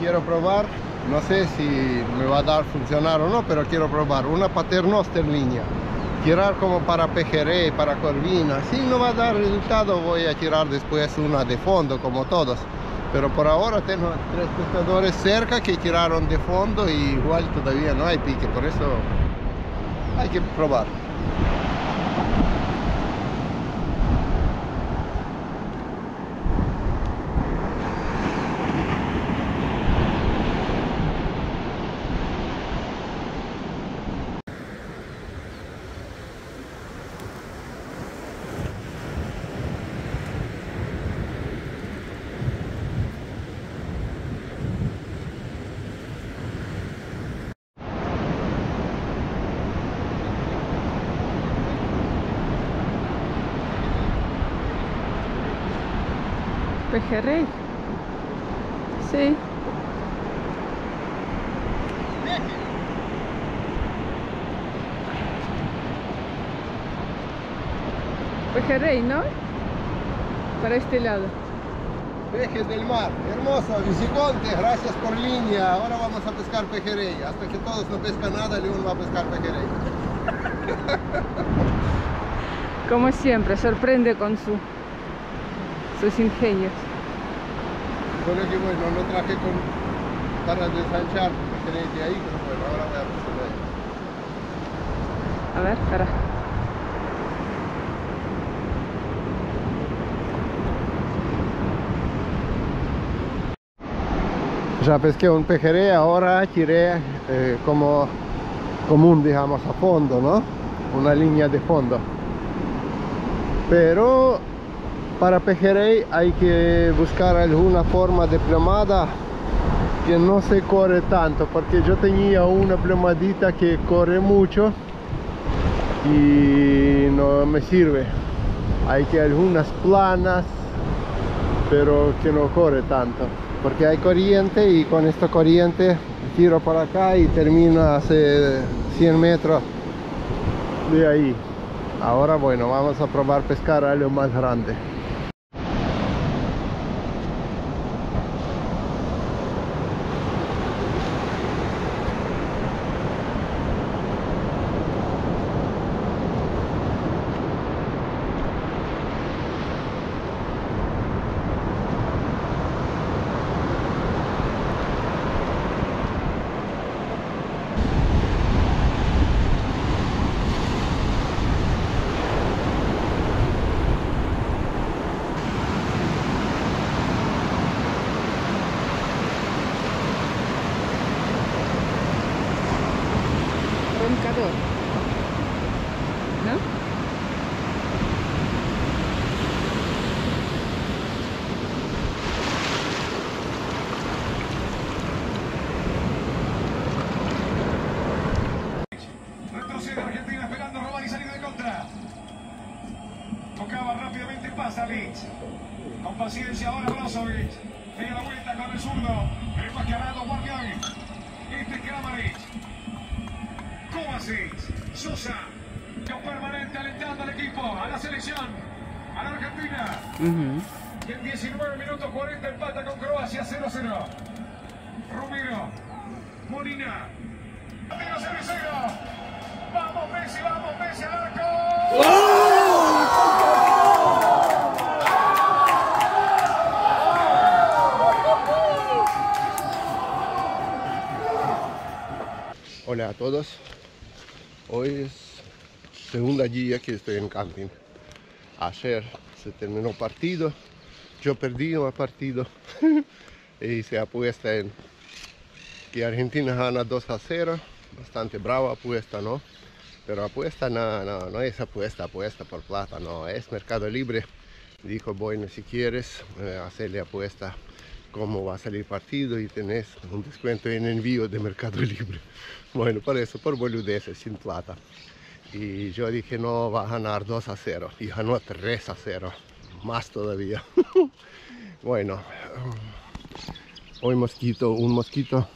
quiero probar, no sé si me va a dar funcionar o no, pero quiero probar una Paternoster en línea. Tirar como para pejerrey, para corvina, si no va a dar resultado voy a tirar después una de fondo como todos. Pero por ahora tengo tres pescadores cerca que tiraron de fondo y igual todavía no hay pique, por eso hay que probar. Pejerrey, sí. Pejerrey, ¿no? Para este lado. Pejes del mar, hermoso, Viciconte, gracias por línea. Ahora vamos a pescar pejerrey. Hasta que todos no pescan nada, León va a pescar pejerrey. Como siempre, sorprende con sus ingenios. Bueno, que bueno, no traje para desanchar, porque tenéis de ahí, pero bueno, ahora voy a proceder ahí. A ver, espera. Ya pesqué un pejerrey, ahora tiré como común, digamos, a fondo, ¿no? Una línea de fondo. Pero para pejerrey hay que buscar alguna forma de plomada que no se corre tanto, porque yo tenía una plomadita que corre mucho y no me sirve. Hay que algunas planas, pero que no corre tanto, porque hay corriente y con esta corriente tiro para acá y termina hace 100 metros de ahí. Ahora bueno, vamos a probar pescar algo más grande. Hola a todos, hoy es segundo día que estoy en camping. Ayer se terminó partido, yo perdí un partido y se apuesta en que Argentina gana 2-0, bastante brava apuesta, ¿no? Pero apuesta no es apuesta por plata, no, es Mercado Libre. Dijo, bueno, si quieres hacerle apuesta cómo va a salir partido y tenés un descuento en envío de Mercado Libre. Bueno, por eso, por boludeces, sin plata. Y yo dije, no, va a ganar 2-0. Y ganó 3-0. Más todavía. Bueno, hoy un mosquito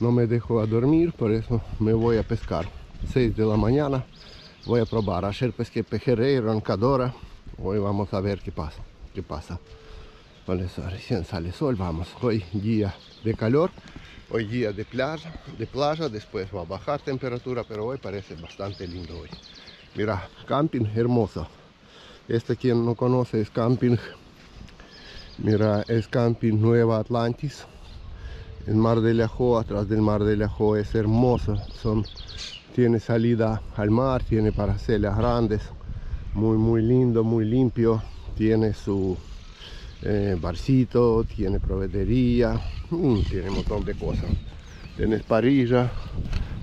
no me dejó a dormir, por eso me voy a pescar. 6 de la mañana voy a probar. Ayer pesqué pejerrey, roncadora. Hoy vamos a ver qué pasa. Cuando recién sale el sol, vamos. Hoy día de calor, hoy día de playa, después va a bajar temperatura, pero hoy parece bastante lindo hoy. Mira, camping hermoso. Este, quien no conoce, es camping, mira, es camping Nueva Atlantis, en Mar de Ajo, atrás del Mar de Ajo. Es hermoso, tiene salida al mar, tiene parcelas grandes, muy lindo, muy limpio, tiene su barcito, tiene provedería, tiene un montón de cosas, tienes parrilla,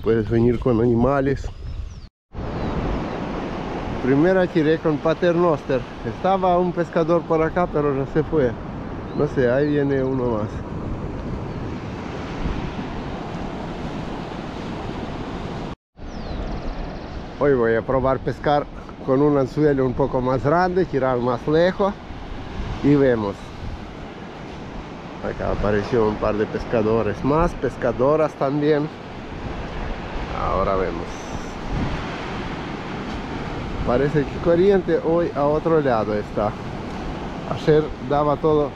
puedes venir con animales. Primera tiré con Paternoster. Estaba un pescador por acá, pero ya se fue. No sé, ahí viene uno más. Hoy voy a probar pescar con un anzuelo un poco más grande, tirar más lejos y vemos. Acá apareció un par de pescadores más, pescadoras también. Ahora vemos. Parece que corriente hoy a otro lado está. Ayer daba todo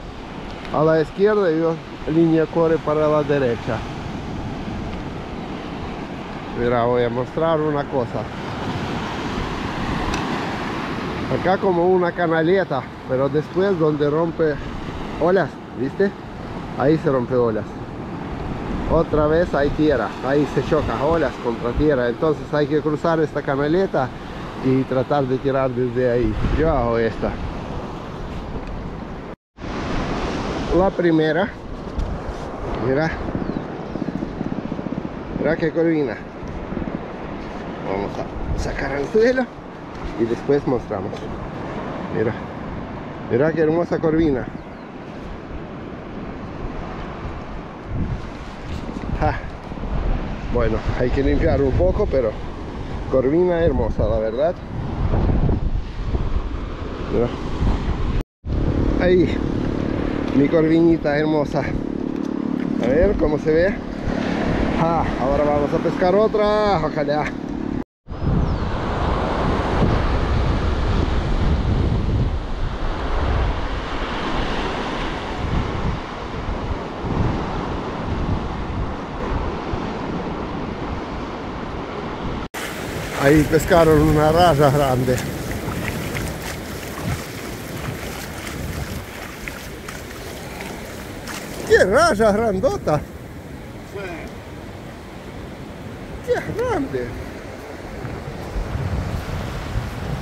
a la izquierda y yo línea corre para la derecha. Mira, voy a mostrar una cosa. Acá como una canaleta, pero después donde rompe olas, ¿viste? Ahí se rompe olas. Otra vez hay tierra, ahí se choca olas contra tierra. Entonces hay que cruzar esta canaleta y tratar de tirar desde ahí. Yo hago esta, la primera. Mira que corvina. Vamos a sacar el suelo y después mostramos. Mira que hermosa corvina. Bueno, hay que limpiar un poco, pero corvina hermosa, la verdad. Mira. Ahí, mi corvinita hermosa. A ver cómo se ve. Ahora vamos a pescar otra, ojalá. Ahí pescaron una raya grande. ¡Qué raya grandota! ¡Qué grande!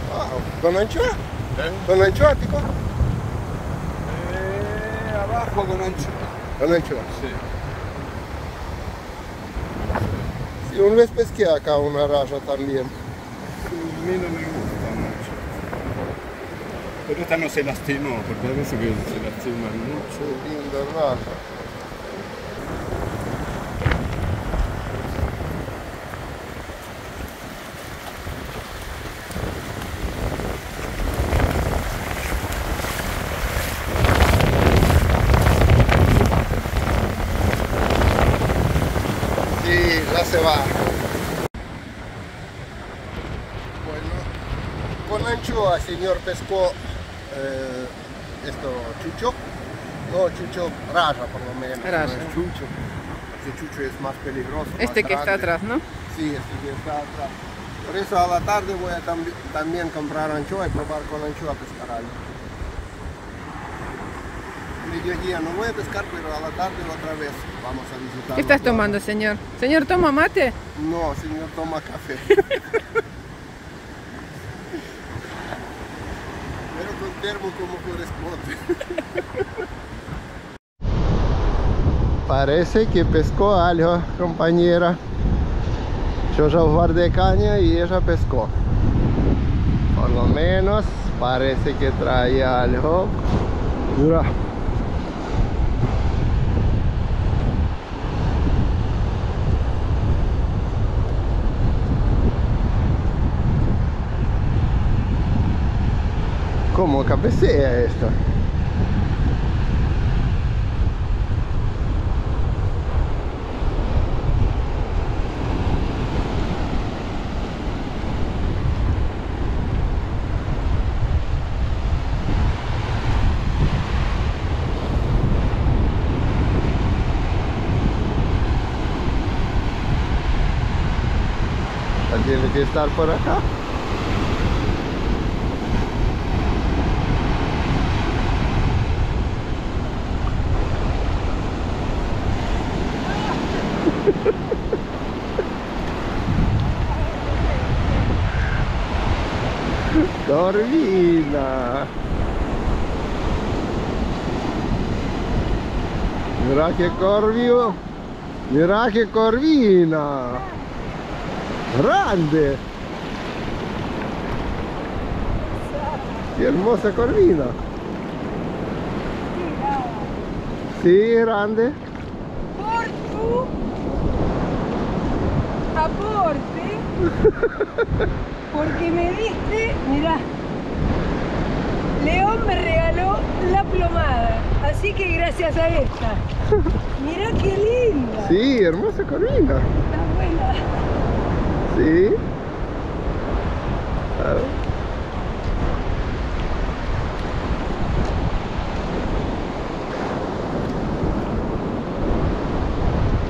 ¡Wow! ¿Con anchoa? ¿Con anchoa, tico? Abajo con anchoa. ¿Con anchoa? Sí. Una vez pesqué acá una raya también. A mí no me gusta mucho. Pero esta no se lastimó, porque a veces que se lastima mucho. Linda raya. Sí, ya se va. Con anchoa, señor, pescó esto, chucho. No, chucho, raya por lo menos. Raya. No es chucho. Este chucho es más peligroso. Este más que grande. Está atrás, ¿no? Sí, este que está atrás. Por eso a la tarde voy a también comprar anchoa y probar con anchoa pescar algo. Mediodía no voy a pescar, pero a la tarde otra vez vamos a visitar. ¿Qué estás tomando, señor? ¿Señor toma mate? No, señor toma café. Como corresponde. Parece que pescó algo, compañera. Yo ya guardé caña y ella pescó. Por lo menos parece que trae algo. Mira. Como cabecea esto. tiene que estar por acá. Corvina. Mira che corvina grande, che hermosa corvina. Sì, grande. Porto a porte porque me diste, mirá, León me regaló la plomada, así que gracias a esta. Mirá qué linda. Sí, hermosa corvina. Está buena. Sí. A ver.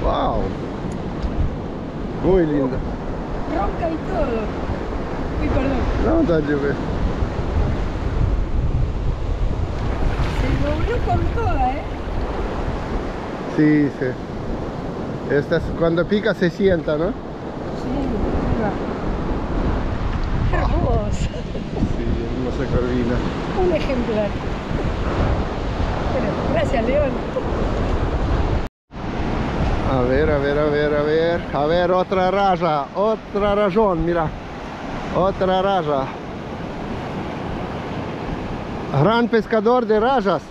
Wow. Muy linda. Ronca y todo. Uy, perdón. No, no, no. Con toda, ¿eh? Sí, sí. Esta es, cuando pica se sienta, ¿no? Sí, va. Hermosa. Sí, hermosa corvina. Un ejemplar. Pero, gracias, León. A ver, a ver, a ver, a ver. A ver, otra raya. Otra rayón, mira. Otra raya. Gran pescador de rayas.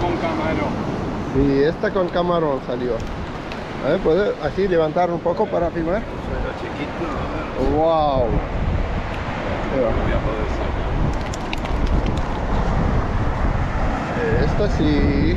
Con camarón. Sí, esta con camarón salió. A ver, ¿puedo así levantar un poco para filmar? Suena chiquito. Wow. Esta sí.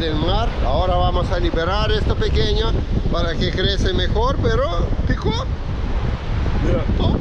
Del mar. Ahora vamos a liberar esto pequeño para que crece mejor, pero picó. Mira. Oh.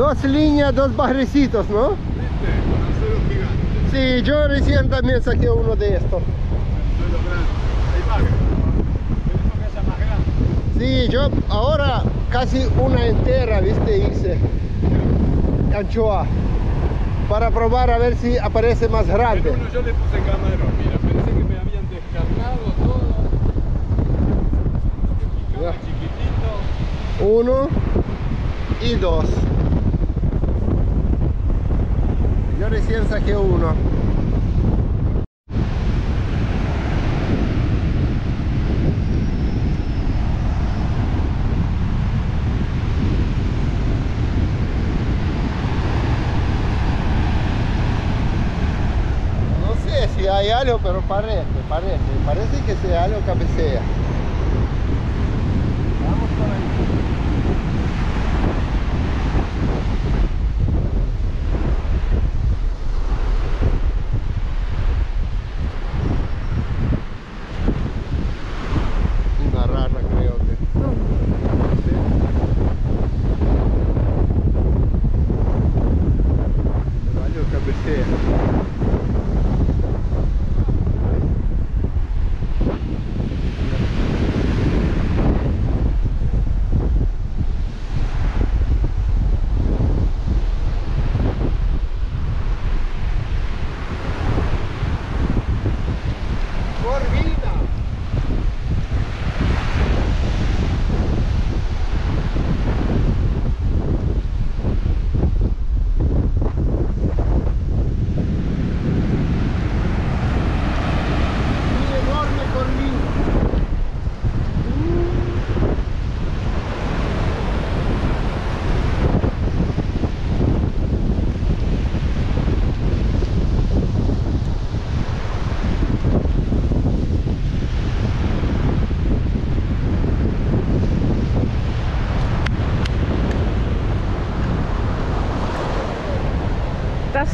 Dos líneas, dos barrecitos, ¿no? Sí, yo recién también saqué uno de estos. Sí, yo ahora casi una entera, viste, hice anchoa para probar a ver si aparece más grande. Bueno, yo le puse camarón, mira, pensé que me habían descargado todo. Ya. Chiquitito. Uno y dos. Yo recién saqué uno. Hay algo, pero parece que sea algo cabecea. Vamos por ahí. Una rana, creo que. No, no sé. Pero algo cabecea.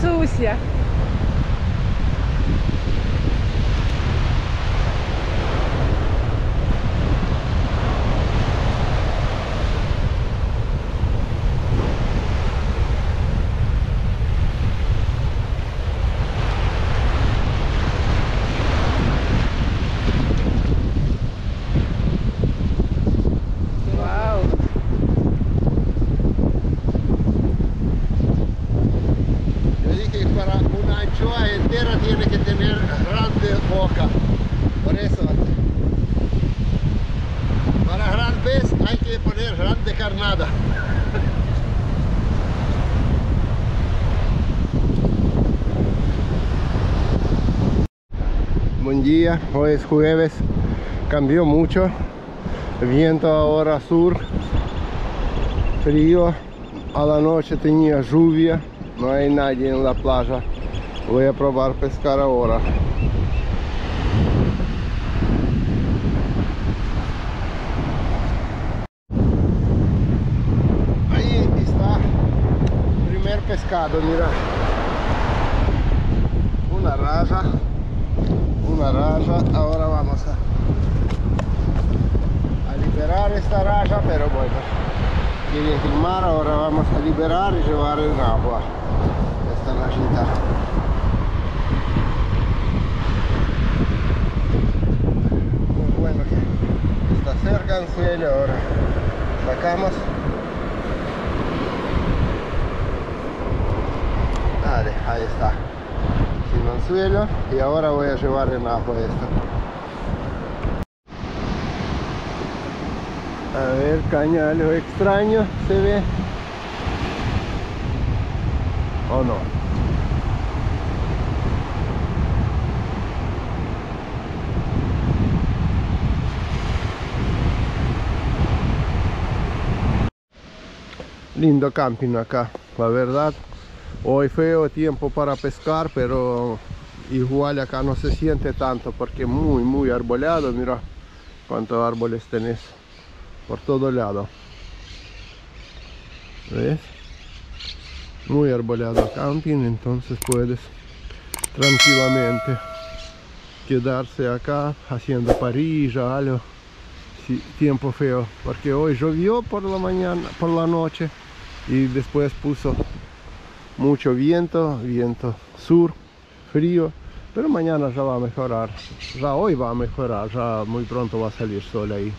Sucia. Nada. Buen día, hoy es jueves, cambió mucho, viento ahora sur, frío, a la noche tenía lluvia, no hay nadie en la playa, voy a probar pescar ahora. Pescado, mira, una raya, ahora vamos a liberar esta raya, pero bueno, quería filmar, ahora vamos a liberar y llevar en agua esta rayita. Muy bueno que está cerca en cielo, ahora sacamos. Vale, ahí está, sin anzuelo, y ahora voy a llevar en agua esto. A ver, caña, algo extraño se ve. ¿O no? Lindo camping acá, la verdad. Hoy feo tiempo para pescar, pero igual acá no se siente tanto porque muy arbolado. Mira cuántos árboles tenés por todo lado. ¿Ves? Muy arbolado camping, entonces puedes tranquilamente quedarse acá haciendo parrilla, algo. Sí, tiempo feo, porque hoy llovió por la mañana, por la noche. y después puso mucho viento, viento sur, frío, pero mañana ya va a mejorar, ya hoy va a mejorar, ya muy pronto va a salir sol ahí.